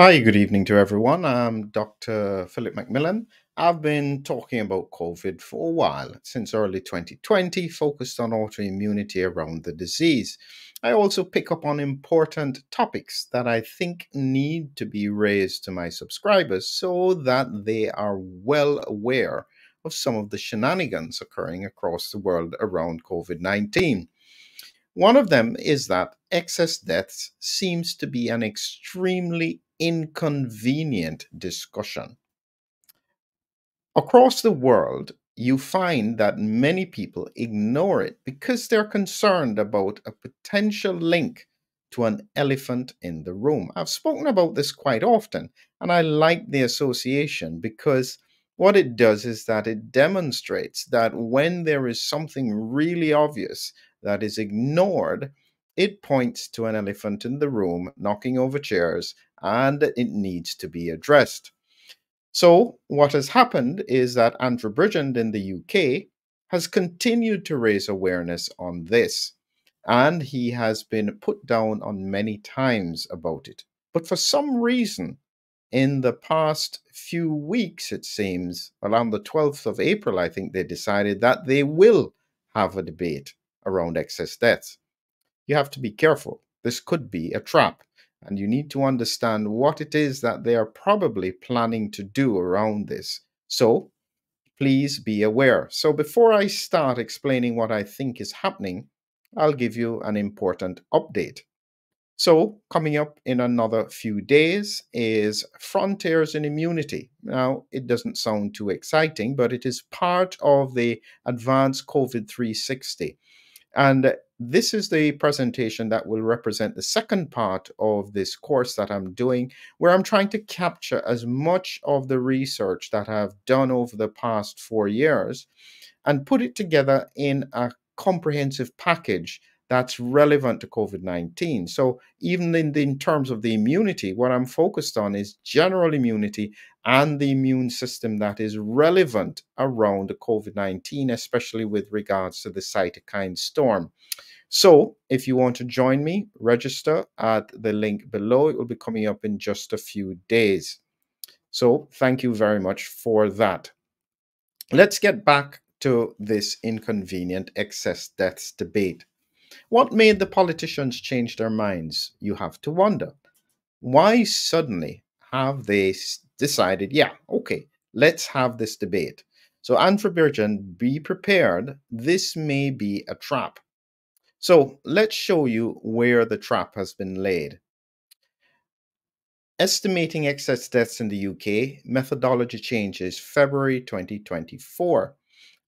Hi, good evening to everyone. I'm Dr. Philip McMillan. I've been talking about COVID for a while, since early 2020, focused on autoimmunity around the disease. I also pick up on important topics that I think need to be raised to my subscribers so that they are well aware of some of the shenanigans occurring across the world around COVID-19. One of them is that excess deaths seems to be an extremely inconvenient discussion. Across the world, you find that many people ignore it because they're concerned about a potential link to an elephant in the room. I've spoken about this quite often, and I like the association because what it does is that it demonstrates that when there is something really obvious that is ignored, it points to an elephant in the room knocking over chairs, and it needs to be addressed. So what has happened is that Andrew Bridgen in the UK has continued to raise awareness on this, and he has been put down on many times about it. But for some reason, in the past few weeks, it seems, around the 12th of April, I think they decided that they will have a debate around excess deaths. You have to be careful. This could be a trap, and you need to understand what it is that they are probably planning to do around this. So please be aware. So before I start explaining what I think is happening, I'll give you an important update. So coming up in another few days is Frontiers in Immunity. Now, it doesn't sound too exciting, but it is part of the advanced COVID-360. And this is the presentation that will represent the second part of this course that I'm doing, where I'm trying to capture as much of the research that I've done over the past 4 years and put it together in a comprehensive package that's relevant to COVID-19. So even in terms of the immunity, what I'm focused on is general immunity and the immune system that is relevant around COVID-19, especially with regards to the cytokine storm. So if you want to join me, register at the link below. It will be coming up in just a few days. So thank you very much for that. Let's get back to this inconvenient excess deaths debate. What made the politicians change their minds? You have to wonder. Why suddenly have they decided, yeah, okay, let's have this debate? So Andrew Bridgen, be prepared. This may be a trap. So let's show you where the trap has been laid. Estimating excess deaths in the UK, methodology changes February 2024.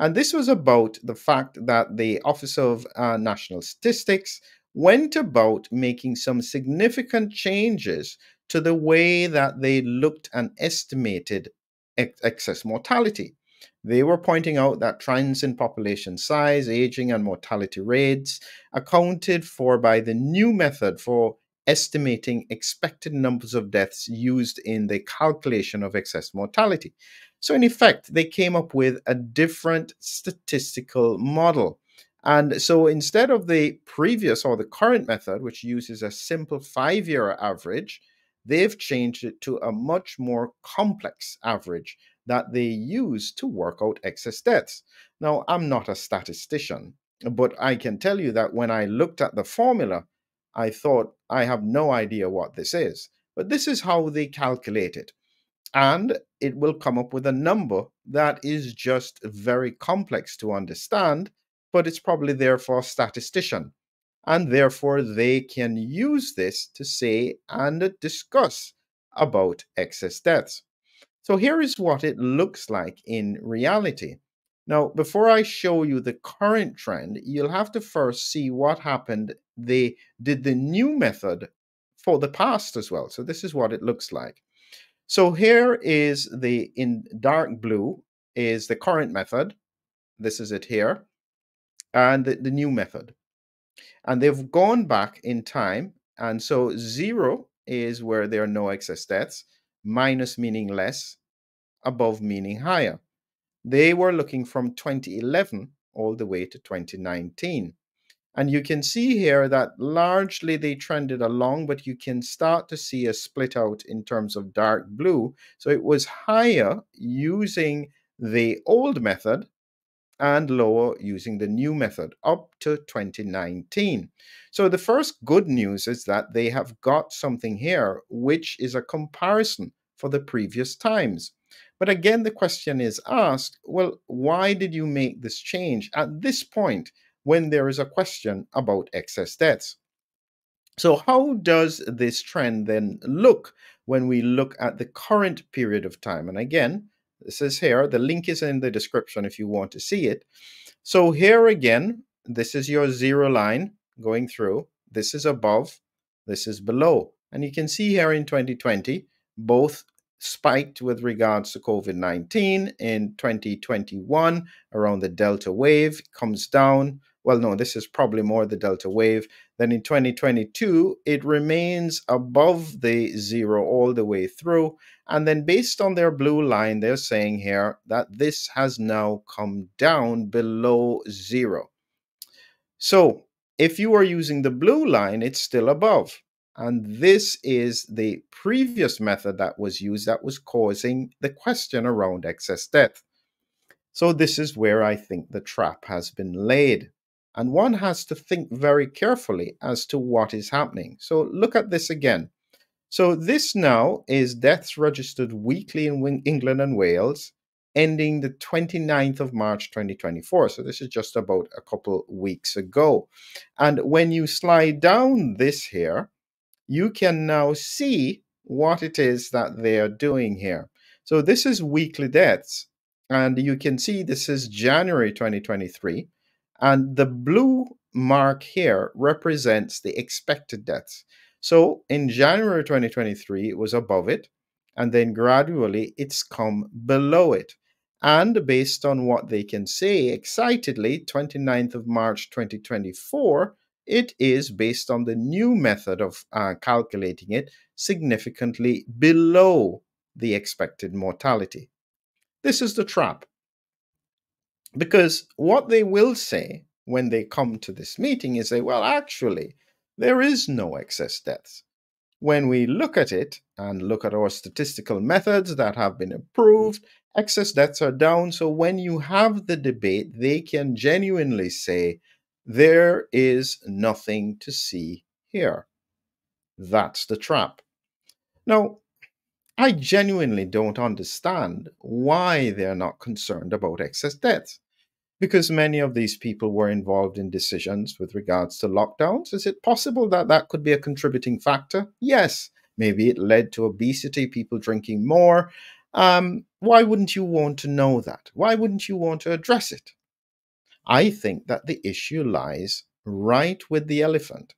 And this was about the fact that the Office of National Statistics went about making some significant changes to the way that they looked and estimated excess mortality. They were pointing out that trends in population size, aging, and mortality rates accounted for by the new method for estimating expected numbers of deaths used in the calculation of excess mortality. So in effect, they came up with a different statistical model. And so instead of the previous or the current method, which uses a simple 5-year average, they've changed it to a much more complex average that they use to work out excess deaths. Now, I'm not a statistician, but I can tell you that when I looked at the formula, I thought, I have no idea what this is. But this is how they calculate it. And it will come up with a number that is just very complex to understand, but it's probably there for a statistician. And therefore, they can use this to say and discuss about excess deaths. So here is what it looks like in reality. Now, before I show you the current trend, you'll have to first see what happened. They did the new method for the past as well. So this is what it looks like. So here is the, in dark blue, is the current method. This is it here. And the new method. And they've gone back in time. And so 0 is where there are no excess deaths. Minus meaning less. Above meaning higher. They were looking from 2011 all the way to 2019. And you can see here that largely they trended along, but you can start to see a split out in terms of dark blue. So it was higher using the old method and lower using the new method up to 2019. So the first good news is that they have got something here, which is a comparison for the previous times. But again, the question is asked, well, why did you make this change at this point when there is a question about excess deaths? So how does this trend then look when we look at the current period of time? And again, this is here. The link is in the description if you want to see it. So here again, this is your zero line going through. This is above, this is below. And you can see here in 2020, both spiked with regards to COVID-19. In 2021, around the Delta wave, comes down. Well, no, this is probably more the Delta wave. Then in 2022, it remains above the zero all the way through. And then based on their blue line, they're saying here that this has now come down below zero. So if you are using the blue line, it's still above. And this is the previous method that was used that was causing the question around excess death. So this is where I think the trap has been laid. And one has to think very carefully as to what is happening. So look at this again. So this now is deaths registered weekly in England and Wales, ending the 29th of March 2024. So this is just about a couple weeks ago. And when you slide down this here, you can now see what it is that they are doing here. So this is weekly deaths. And you can see this is January 2023. And the blue mark here represents the expected deaths. So in January 2023, it was above it. And then gradually, it's come below it. And based on what they can say, excitedly, 29th of March 2024, it is, based on the new method of calculating it, significantly below the expected mortality. This is the trap. Because what they will say when they come to this meeting is say, well, actually, there is no excess deaths. When we look at it and look at our statistical methods that have been approved, excess deaths are down. So when you have the debate, they can genuinely say, there is nothing to see here. That's the trap. Now, I genuinely don't understand why they're not concerned about excess deaths, because many of these people were involved in decisions with regards to lockdowns. Is it possible that that could be a contributing factor? Yes. Maybe it led to obesity, people drinking more. Why wouldn't you want to know that? Why wouldn't you want to address it? I think that the issue lies right with the elephant.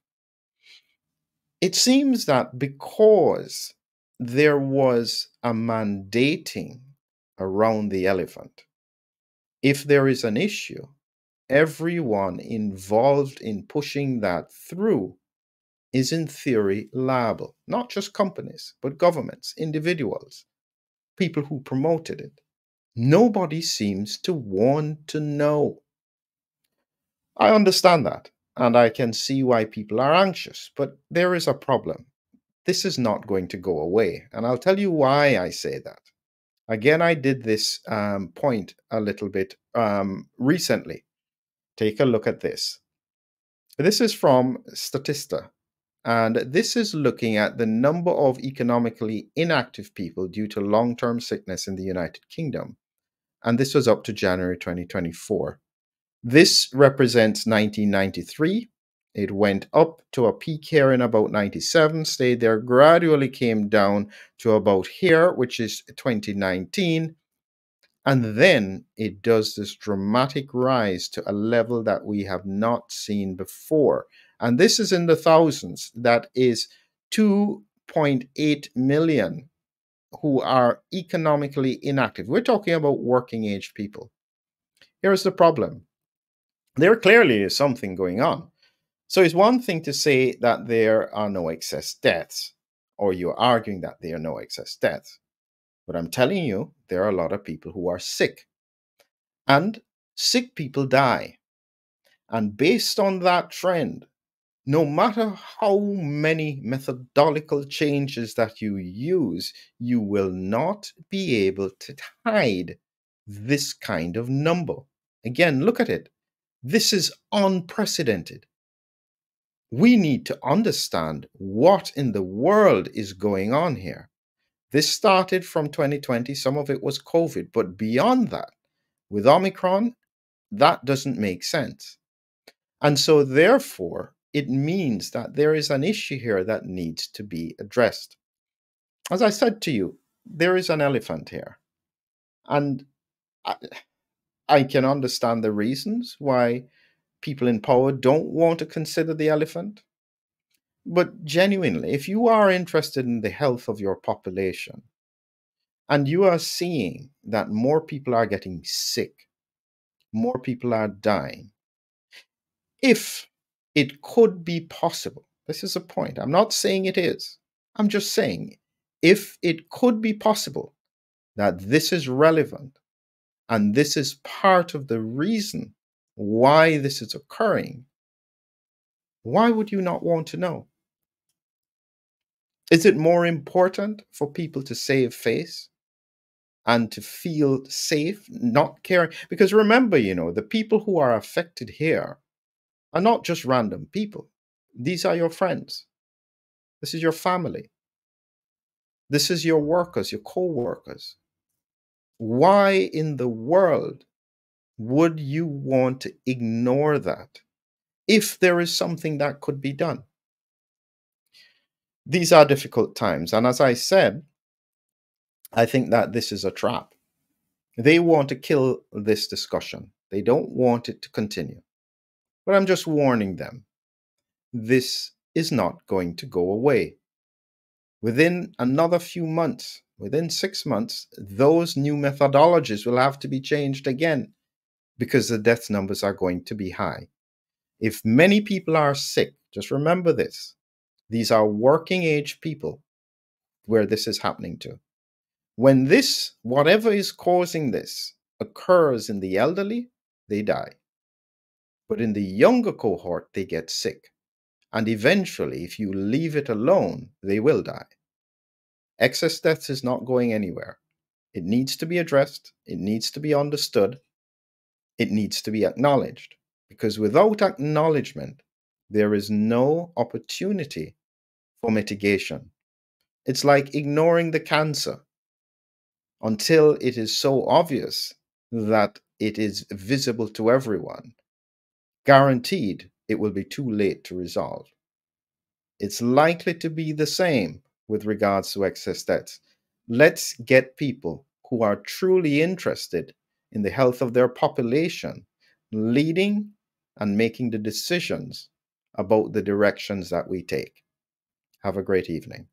It seems that because there was a mandating around the elephant, if there is an issue, everyone involved in pushing that through is in theory liable, not just companies, but governments, individuals, people who promoted it. Nobody seems to want to know. I understand that, and I can see why people are anxious, but there is a problem. This is not going to go away. And I'll tell you why I say that. Again, I did this point a little bit recently. Take a look at this. This is from Statista. And this is looking at the number of economically inactive people due to long-term sickness in the United Kingdom. And this was up to January 2024. This represents 1993. It went up to a peak here in about 97, stayed there, gradually came down to about here, which is 2019. And then it does this dramatic rise to a level that we have not seen before. And this is in the thousands. That is 2.8 million who are economically inactive. We're talking about working-age people. Here's the problem. There clearly is something going on. So it's one thing to say that there are no excess deaths, or you're arguing that there are no excess deaths. But I'm telling you, there are a lot of people who are sick. And sick people die. And based on that trend, no matter how many methodological changes that you use, you will not be able to hide this kind of number. Again, look at it. This is unprecedented. We need to understand what in the world is going on here. This started from 2020. Some of it was COVID, but beyond that, with Omicron, that doesn't make sense. And so therefore, it means that there is an issue here that needs to be addressed. As I said to you, there is an elephant here. And I can understand the reasons why people in power don't want to consider the elephant. But genuinely, if you are interested in the health of your population, and you are seeing that more people are getting sick, more people are dying, if it could be possible, this is a point, I'm not saying it is, I'm just saying, if it could be possible that this is relevant, and this is part of the reason why this is occurring, why would you not want to know? Is it more important for people to save face and to feel safe, not caring? Because remember, you know, the people who are affected here are not just random people. These are your friends. This is your family. This is your workers, your co-workers. Why in the world would you want to ignore that if there is something that could be done? These are difficult times. And as I said, I think that this is a trap. They want to kill this discussion. They don't want it to continue. But I'm just warning them, this is not going to go away. Within another few months, within 6 months, those new methodologies will have to be changed again because the death numbers are going to be high. If many people are sick, just remember this, these are working age people where this is happening to. When this, whatever is causing this, occurs in the elderly, they die. But in the younger cohort, they get sick. And eventually, if you leave it alone, they will die. Excess deaths is not going anywhere. It needs to be addressed. It needs to be understood. It needs to be acknowledged. Because without acknowledgement, there is no opportunity for mitigation. It's like ignoring the cancer until it is so obvious that it is visible to everyone. Guaranteed, it will be too late to resolve. It's likely to be the same with regards to excess deaths. Let's get people who are truly interested in the health of their population leading and making the decisions about the directions that we take. Have a great evening.